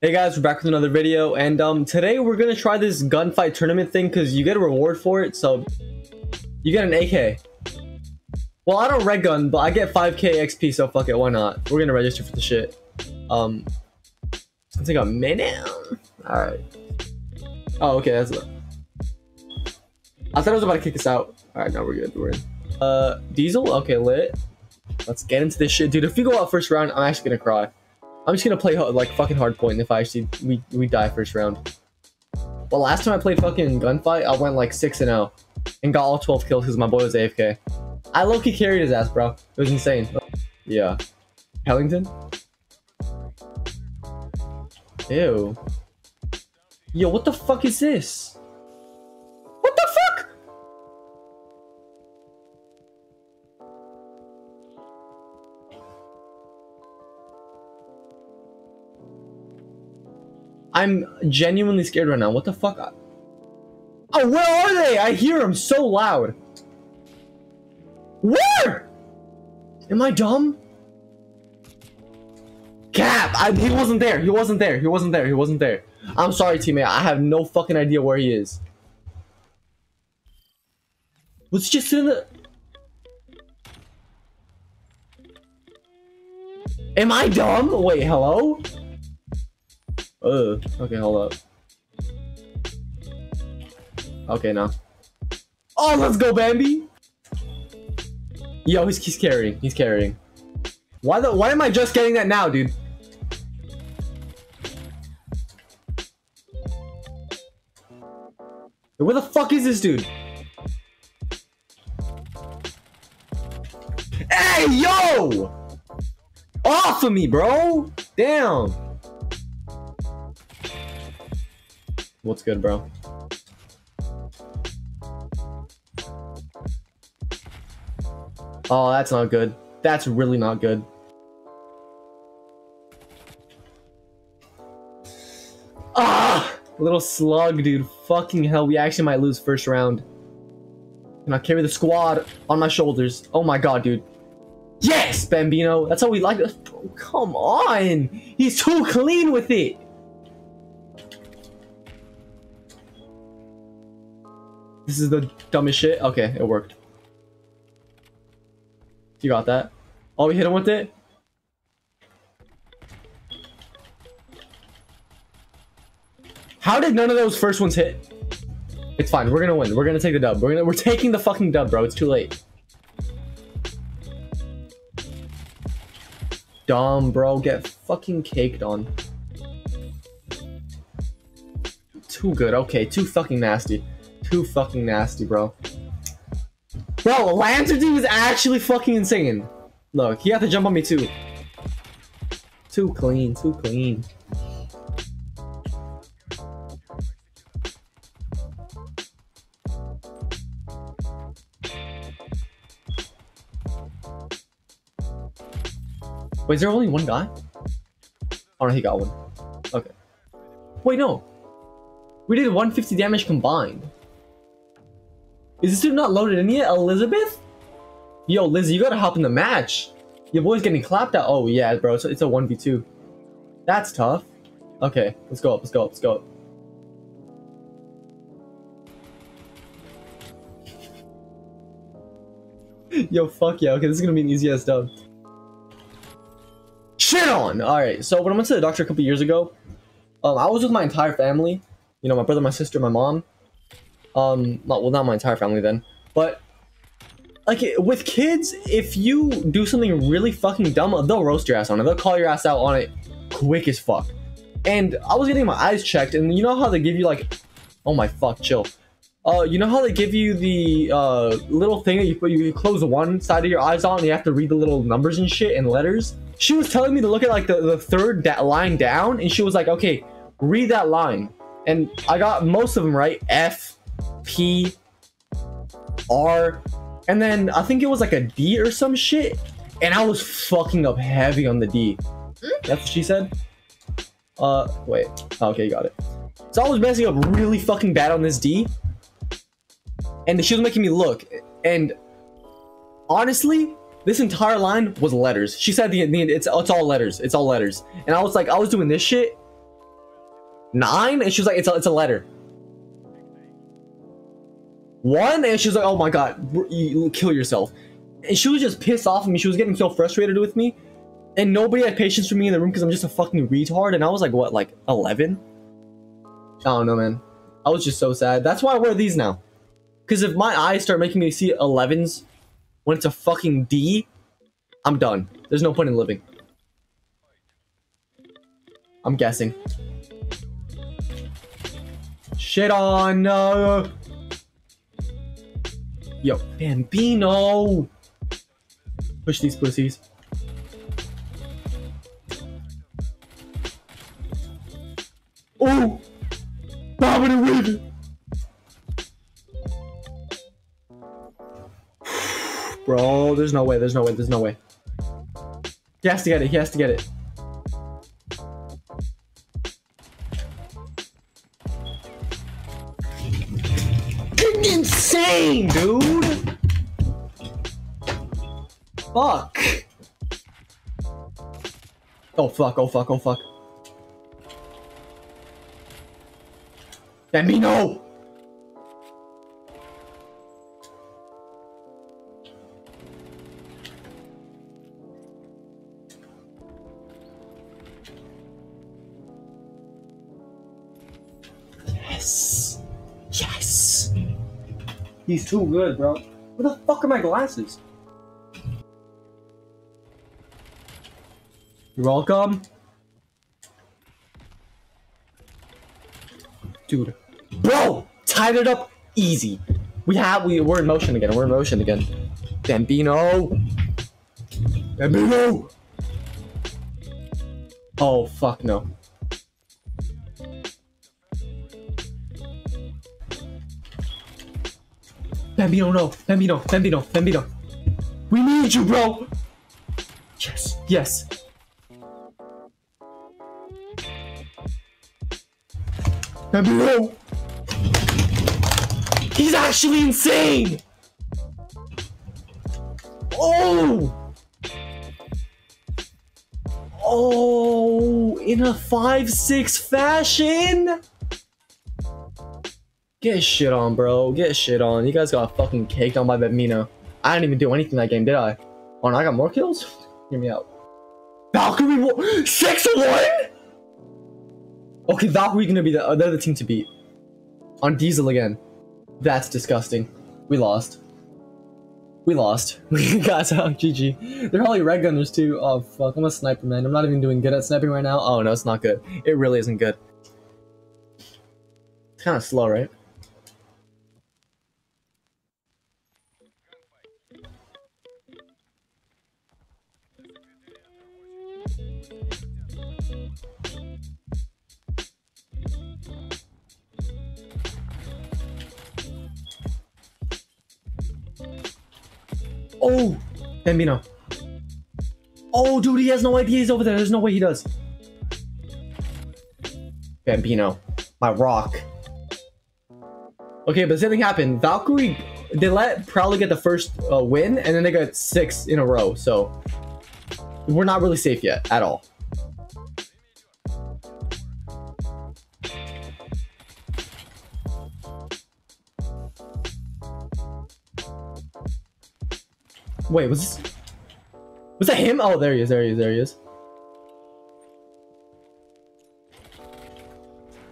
Hey guys, we're back with another video, and today we're gonna try this gunfight tournament thing because you get a reward for it. So you get an AK. Well, I don't red gun, but I get 5k XP, so fuck it, why not? We're gonna register for the shit. Let's take a minute. All right. Oh, okay, that's it. I thought I was about to kick us out. All right, now we're good. We're in. Diesel. Okay, lit. Let's get into this shit, dude. If we go out first round, I'm actually gonna cry. I'm just gonna play like fucking hardpoint if I actually we die first round. But last time I played fucking gunfight, I went like 6-0 and got all 12 kills because my boy was AFK. I low-key carried his ass, bro. It was insane. Yeah. Ellington? Ew. Yo, what the fuck is this? What the fuck? I'm genuinely scared right now. What the fuck? Oh, where are they? I hear them so loud. Where? Am I dumb? Cap! He wasn't there. He wasn't there. He wasn't there. He wasn't there. I'm sorry, teammate. I have no fucking idea where he is. Let's just sit in the... Am I dumb? Wait, hello? Okay, hold up. Okay, now. Oh, let's go, Bambi! Yo, he's carrying. He's carrying. Why am I just getting that now, dude? Where the fuck is this dude? Hey, yo! Off of me, bro! Damn! What's good, bro? Oh, that's not good. That's really not good. Ah! Little slug, dude. Fucking hell, we actually might lose first round. And I carry the squad on my shoulders. Oh my god, dude. Yes, Bambino! That's how we like it. Oh, come on! He's too clean with it! This is the dumbest shit. Okay, it worked. You got that. Oh, we hit him with it. How did none of those first ones hit? It's fine. We're gonna win. We're gonna take the dub. We're taking the fucking dub, bro. It's too late. Dumb, bro. Get fucking caked on. Too good. Okay, too fucking nasty. Too fucking nasty, bro. Bro, Lancer dude is actually fucking insane. Look, he had to jump on me too. Too clean, too clean. Wait, is there only one guy? Oh no, he got one. Okay. Wait, no. We did 150 damage combined. Is this dude not loaded in yet? Elizabeth? Yo, Lizzie, you gotta hop in the match. Your boy's getting clapped out. Oh, yeah, bro. So it's a 1v2. That's tough. Okay, let's go up. Let's go up. Let's go up. Yo, fuck yeah. Okay, this is gonna be an easy ass dub. Shit on! Alright, so when I went to the doctor a couple years ago, I was with my entire family. You know, my brother, my sister, my mom. Not my entire family then, but like with kids, if you do something really fucking dumb, they'll roast your ass on it. They'll call your ass out on it quick as fuck. And I was getting my eyes checked, and you know how they give you like, oh my fuck, chill. You know how they give you the little thing that you put, you close one side of your eyes on, and you have to read the little numbers and shit and letters. She was telling me to look at like the third line down, and she was like, okay, read that line, and I got most of them right. F. P, R, and then I think it was like a D or some shit, and I was fucking up heavy on the D. That's what she said. Wait. Okay, got it. So I was messing up really fucking bad on this D, and she was making me look. And honestly, this entire line was letters. She said it's all letters. It's all letters. And I was like, I was doing this shit, 9? And she was like, it's a letter. 1? And she was like, oh my god, you kill yourself. And she was just pissed off at me. She was getting so frustrated with me. And nobody had patience for me in the room because I'm just a fucking retard. And I was like, what, like 11? I don't know, man. I was just so sad. That's why I wear these now. Because if my eyes start making me see 11s when it's a fucking D, I'm done. There's no point in living. I'm guessing. Shit on. Yo, Bambino. Push these pussies. Oh, Bobby the wizard. Bro, there's no way. There's no way. There's no way. He has to get it. He has to get it. Insane, dude. Fuck. Oh fuck. Oh fuck. Oh fuck. Bambino. Yes. Yes. He's too good, bro. Where the fuck are my glasses? You're welcome. Dude. Bro! Tied it up easy. We're in motion again. We're in motion again. Bambino! Bambino! Oh, fuck no. Bambino, no. Bambino, Bambino, Bambino. We need you, bro! Yes, yes. Bambino! He's actually insane! Oh! Oh! In a 5-6 fashion? Get shit on, bro. Get shit on. You guys got fucking caked on by Bambino. I didn't even do anything that game, did I? Oh, and I got more kills? Hear me out. Valkyrie! 6-1?! Okay, Valkyrie gonna be the other team to beat. On Diesel again. That's disgusting. We lost. We lost. We got out. GG. They're probably red gunners too. Oh fuck, I'm a sniper, man. I'm not even doing good at sniping right now. Oh no, it's not good. It really isn't good. It's kind of slow, right? Oh, Bambino. Oh, dude, he has no idea he's over there. There's no way he does. Bambino, my rock. Okay, but something happened. Valkyrie, they let probably get the first win, and then they got 6 in a row. So we're not really safe yet at all. Wait, was that him? Oh, there he is, there he is, there he is.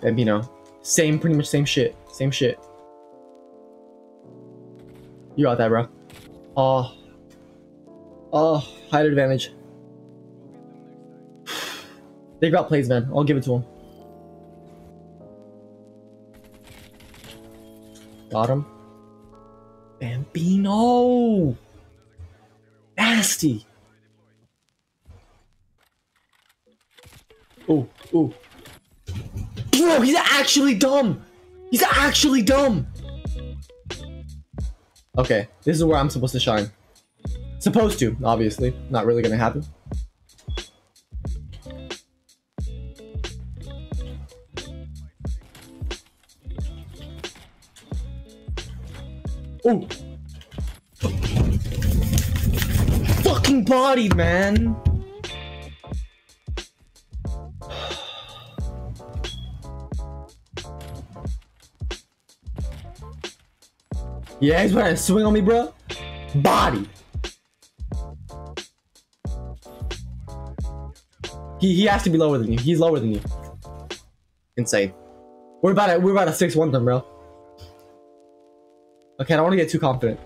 Bambino. Same, pretty much same shit. Same shit. You got that, bro. Oh. Oh, height advantage. They got plays, man. I'll give it to them. Got him. Bambino! Nasty. Oh, oh. Bro, he's actually dumb. He's actually dumb. Okay, this is where I'm supposed to shine. Supposed to, obviously. Not really gonna happen. Oh. Fucking bodied, man. Yeah, he's trying to swing on me, bro. Body. He has to be lower than you. He's lower than you. Insane. We're about to 6-1 them, bro. Okay, I don't want to get too confident.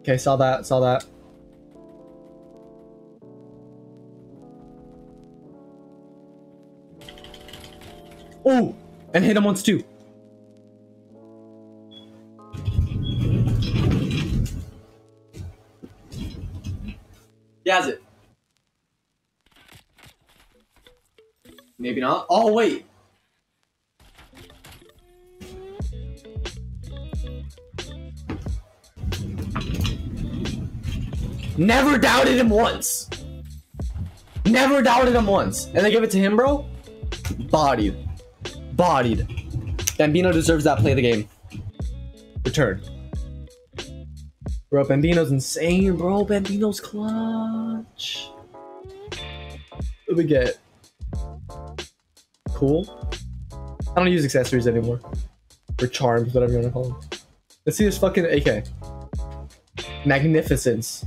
Okay, saw that. Oh, and hit him once too. He has it. Maybe not. Oh, wait. Never doubted him once. Never doubted him once. And they give it to him, bro? Bodied. Bodied. Bambino deserves that play of the game. Return. Bro, Bambino's insane, bro. Bambino's clutch. What do we get? Cool. I don't use accessories anymore. Or charms, whatever you want to call them. Let's see this fucking AK. Magnificence.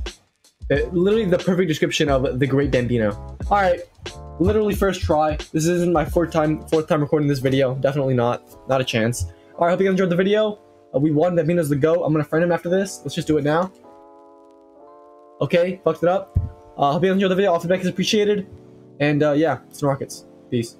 Literally the perfect description of the great Bambino. Alright. Literally first try. This isn't my fourth time recording this video. Definitely not a chance. All right, hope you guys enjoyed the video. We won. Bambino's the GOAT. I'm gonna friend him after this. Let's just do it now. Okay, fucked it up. Hope you guys enjoyed the video. All feedback is appreciated. And yeah, some rockets. Peace.